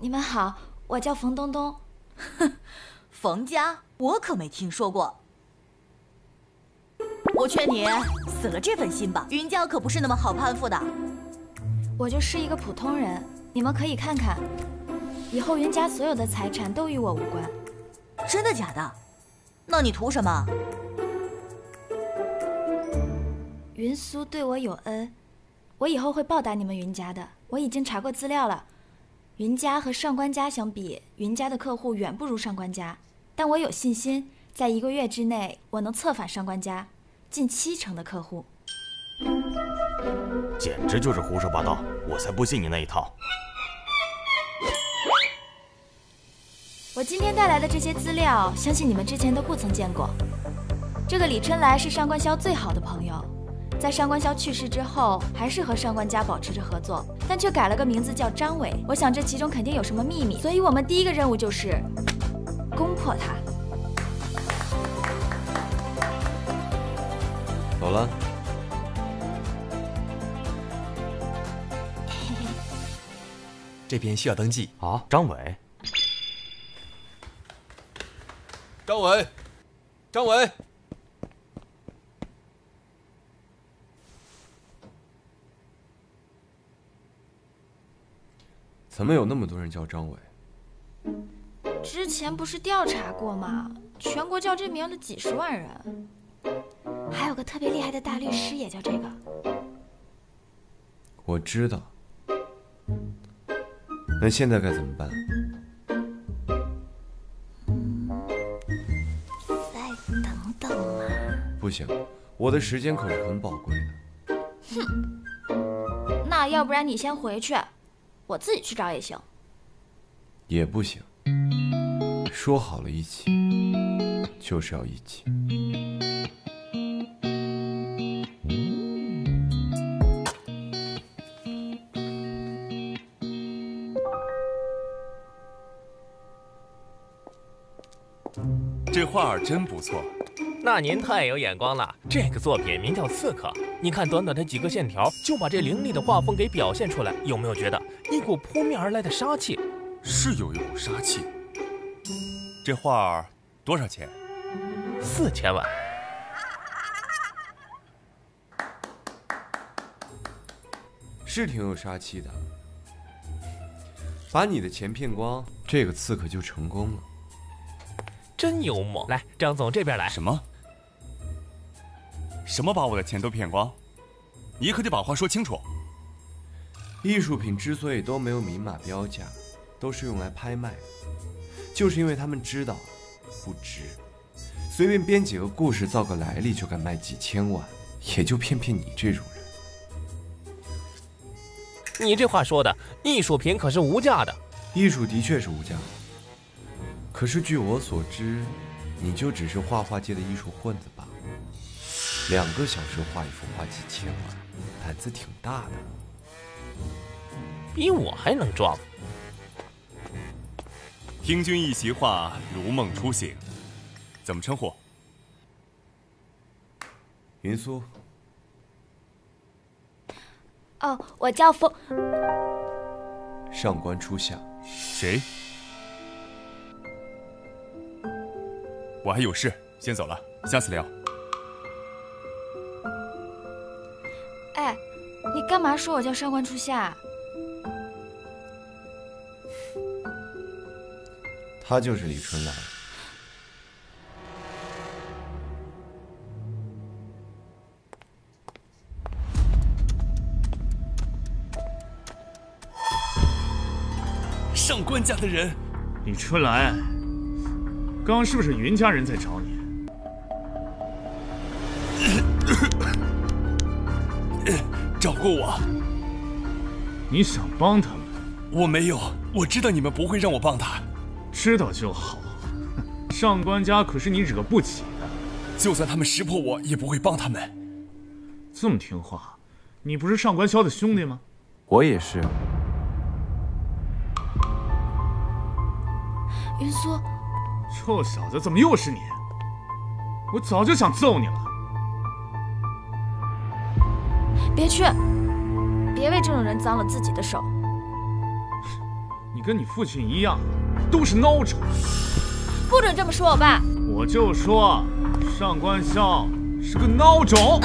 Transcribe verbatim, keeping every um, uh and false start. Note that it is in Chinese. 你们好，我叫冯东东。哼，冯家我可没听说过。我劝你死了这份心吧，云家可不是那么好攀附的。我就是一个普通人，你们可以看看，以后云家所有的财产都与我无关。真的假的？那你图什么？ 云苏对我有恩，我以后会报答你们云家的。我已经查过资料了，云家和上官家相比，云家的客户远不如上官家。但我有信心，在一个月之内，我能策反上官家，近七成的客户。简直就是胡说八道！我才不信你那一套。我今天带来的这些资料，相信你们之前都不曾见过。这个李春来是上官萧最好的朋友。 在上官萧去世之后，还是和上官家保持着合作，但却改了个名字叫张伟。我想这其中肯定有什么秘密，所以我们第一个任务就是攻破他。走了。这边需要登记啊，张伟。张伟，张伟。 怎么有那么多人叫张伟？之前不是调查过吗？全国叫这名的几十万人，还有个特别厉害的大律师也叫这个。我知道。那现在该怎么办？再等等嘛。不行，我的时间可是很宝贵的。哼，那要不然你先回去。 我自己去找也行，也不行。说好了一起，就是要一起。这画儿真不错。 那您太有眼光了。这个作品名叫《刺客》，你看短短的几个线条，就把这凌厉的画风给表现出来，有没有觉得一股扑面而来的杀气？是有一股杀气。这画儿多少钱？四千万。是挺有杀气的。把你的钱骗光，这个刺客就成功了。 真幽默！来，张总这边来。什么？什么把我的钱都骗光？你可得把话说清楚。艺术品之所以都没有明码标价，都是用来拍卖的，就是因为他们知道不值，随便编几个故事，造个来历就敢卖几千万，也就骗骗你这种人。你这话说的，艺术品可是无价的。艺术的确是无价的。 可是据我所知，你就只是画画界的艺术混子吧？两个小时画一幅画几千万，胆子挺大的。比我还能装。听君一席话，如梦初醒。怎么称呼？云苏。哦，我叫冯。上官初夏。谁？ 我还有事，先走了，下次聊。哎，你干嘛说我叫上官初夏？他就是李春兰。上官家的人，李春兰。 刚刚是不是云家人在找你？找过我。你想帮他们？我没有，我知道你们不会让我帮他。知道就好。上官家可是你惹不起的。就算他们识破我，也不会帮他们。这么听话，你不是上官萧的兄弟吗？我也是。云苏。 臭小子，怎么又是你？我早就想揍你了！别去，别为这种人脏了自己的手。你跟你父亲一样，都是孬种。不准这么说我爸！我就说，上官骁是个孬种。